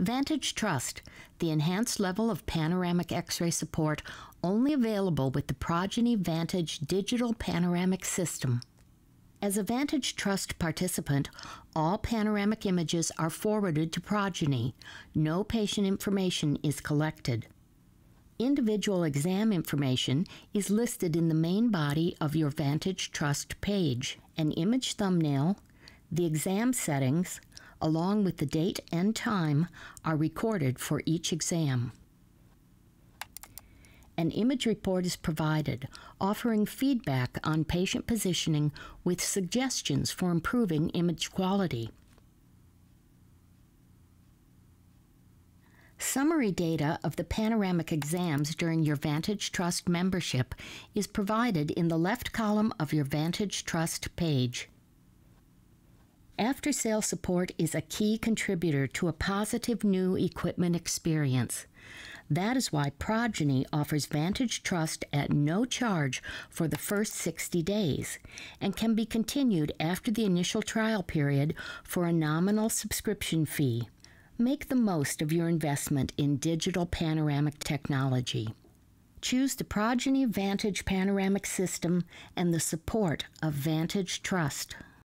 Vantage Trust, the enhanced level of panoramic X-ray support only available with the Progeny Vantage Digital Panoramic System. As a Vantage Trust participant, all panoramic images are forwarded to Progeny. No patient information is collected. Individual exam information is listed in the main body of your Vantage Trust page. An image thumbnail, the exam settings, along with the date and time, are recorded for each exam. An image report is provided, offering feedback on patient positioning with suggestions for improving image quality. Summary data of the panoramic exams during your Vantage Trust membership is provided in the left column of your Vantage Trust page. After-sale support is a key contributor to a positive new equipment experience. That is why Progeny offers Vantage Trust at no charge for the first 60 days and can be continued after the initial trial period for a nominal subscription fee. Make the most of your investment in digital panoramic technology. Choose the Progeny Vantage Panoramic System and the support of Vantage Trust.